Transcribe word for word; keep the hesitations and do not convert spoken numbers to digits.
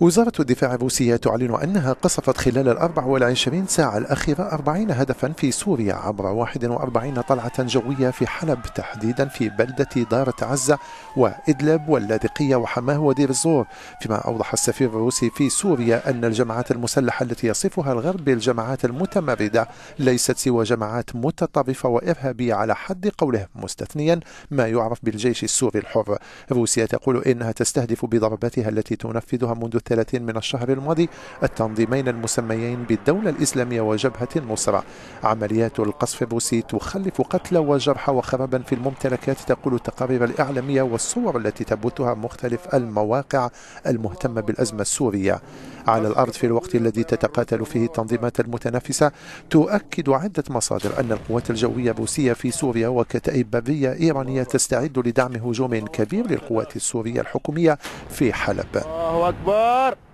وزارة الدفاع الروسية تعلن أنها قصفت خلال الأربع والعشرين ساعة الأخيرة أربعين هدفا في سوريا عبر واحد وأربعين طلعة جوية في حلب، تحديدا في بلدة دارة عزة وإدلب واللاذقية وحماه ودير الزور، فيما أوضح السفير الروسي في سوريا أن الجماعات المسلحة التي يصفها الغرب بالجماعات المتمردة ليست سوى جماعات متطرفة وإرهابية على حد قوله، مستثنيا ما يعرف بالجيش السوري الحر. روسيا تقول إنها تستهدف بضرباتها التي تنفذها منذ الثلاثين من الشهر الماضي التنظيمين المسميين بالدولة الإسلامية وجبهة النصرة. عمليات القصف الروسي تخلف قتلى وجرحى وخرابا في الممتلكات، تقول التقارير الإعلامية والصور التي تبثها مختلف المواقع المهتمة بالأزمة السورية على الأرض في الوقت الذي تتقاتل فيه التنظيمات المتنافسة. تؤكد عدة مصادر أن القوات الجوية الروسية في سوريا وكتائب برية إيرانية تستعد لدعم هجوم كبير للقوات السورية الحكومية في حلب. الله أكبر.